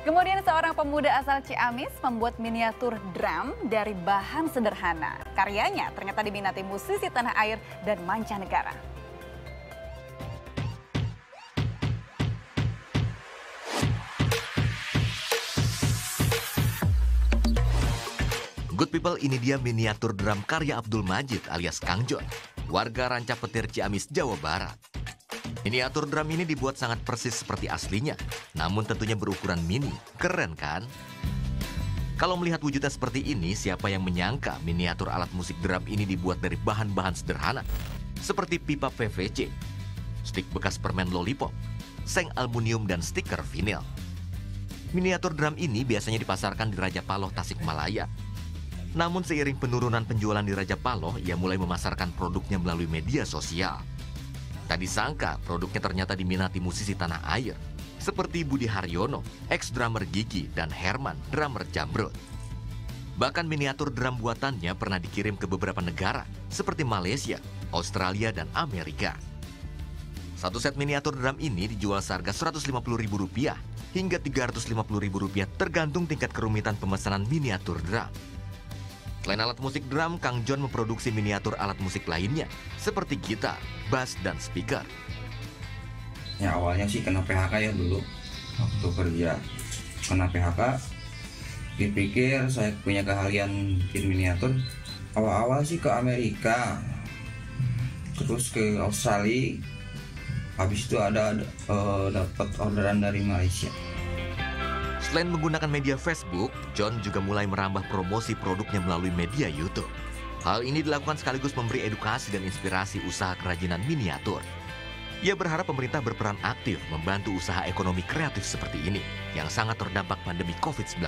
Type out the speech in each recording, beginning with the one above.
Kemudian seorang pemuda asal Ciamis membuat miniatur drum dari bahan sederhana. Karyanya ternyata diminati musisi tanah air dan mancanegara. Good people, ini dia miniatur drum karya Abdul Majid alias Kang John, warga Rancapetir Ciamis, Jawa Barat. Miniatur drum ini dibuat sangat persis seperti aslinya, namun tentunya berukuran mini. Keren kan? Kalau melihat wujudnya seperti ini, siapa yang menyangka miniatur alat musik drum ini dibuat dari bahan-bahan sederhana? Seperti pipa PVC, stik bekas permen lollipop, seng aluminium, dan stiker vinil. Miniatur drum ini biasanya dipasarkan di Raja Polah, Tasikmalaya. Namun seiring penurunan penjualan di Raja Polah, ia mulai memasarkan produknya melalui media sosial. Tak disangka, produknya ternyata diminati musisi tanah air, seperti Budi Haryono, ex-drummer Gigi, dan Herman, drummer Jambrud. Bahkan miniatur drum buatannya pernah dikirim ke beberapa negara, seperti Malaysia, Australia, dan Amerika. Satu set miniatur drum ini dijual seharga Rp150.000 hingga Rp350.000 tergantung tingkat kerumitan pemesanan miniatur drum. Selain alat musik drum, Kang John memproduksi miniatur alat musik lainnya, seperti gitar, bass, dan speaker. Ya, awalnya sih kena PHK ya dulu, waktu kerja. Kena PHK, dipikir saya punya keahlian bikin miniatur. Awal-awal sih ke Amerika, terus ke Australia, habis itu dapat orderan dari Malaysia. Selain menggunakan media Facebook, John juga mulai merambah promosi produknya melalui media YouTube. Hal ini dilakukan sekaligus memberi edukasi dan inspirasi usaha kerajinan miniatur. Ia berharap pemerintah berperan aktif membantu usaha ekonomi kreatif seperti ini yang sangat terdampak pandemi COVID-19.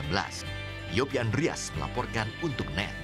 Yopi Andreas melaporkan untuk NET.